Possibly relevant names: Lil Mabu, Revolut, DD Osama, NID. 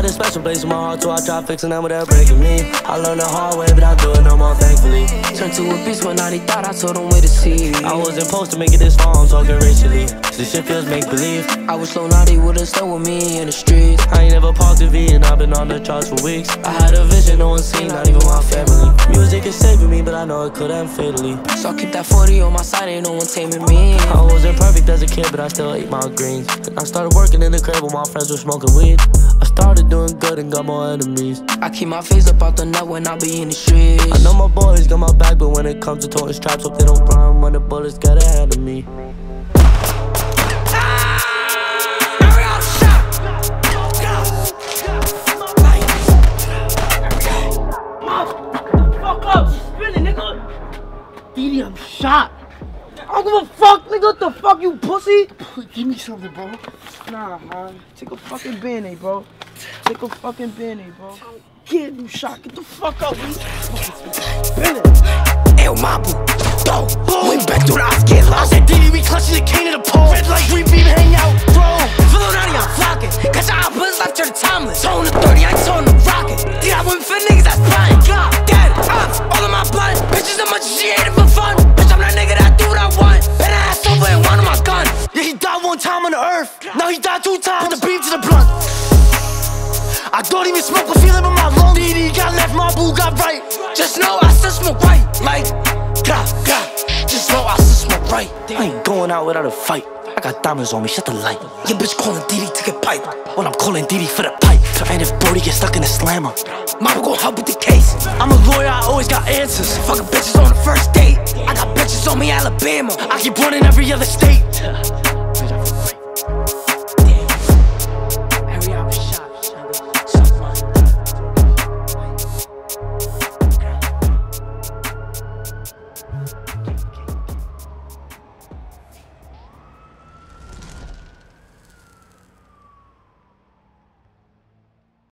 had a special place in my heart, so I tried fixing them without breaking me. I learned the hard way, but I do it no more, thankfully. Turned to a beast when I thought I told them where to see. I wasn't supposed to make it this far, I'm talking racially. This shit feels make-believe. I was so naughty, would've stuck with me in the streets. I ain't never parked a V, and I've been on the charts for weeks. I had a vision no one seen, not even my family. Music is saving me, but I know it could end fatally. So I keep that 40 on my side, ain't no one taming me. I wasn't perfect as a kid, but I still ate my greens. I started working in the crib when my friends were smoking weed. I started doing good and got more enemies. I keep my face up out the net when I be in the streets. I know my boys got my back, but when it comes to toting straps, hope they don't rhyme when the bullets get ahead of me. DD, I'm shot. I don't give a fuck, nigga. What the fuck, you pussy? Give me something, bro. Nah, man. Take a fucking Band-Aid, bro. Take a fucking Band-Aid, bro. Kid, you shot. Get the fuck up, man. El Mabu, though. We back through the ops, get lost. I said, DD, we clutching the cane to the pole. Red light, we beam, hang out, bro. Feeling out, I'm flocking. Catch your eye, buzz left, turn timeless. Tone the 30, I ain't tone the rocket. Dude, I went for niggas, that's blind. God, dead, ops, all in my blood. Bitches, how much she hated for fun. Bitch, I'm that nigga that do what I want. And I ass over and one of my guns. Yeah, he died one time on the earth. Now he died two times. Put the beam to the blunt. I don't even smoke a feeling in my lungs. DD got left, my boo got right. Just know I still smoke right. Like, God. Just know I still smoke right. I ain't going out without a fight. I got diamonds on me, shut the light. Your bitch calling DD to get pipe. Well, I'm calling DD for the pipe. And if Brody gets stuck in a slammer, mama gon' help with the case. I'm a lawyer, I always got answers. Fucking bitches on the first date. I got bitches on me, Alabama. I keep running every other state.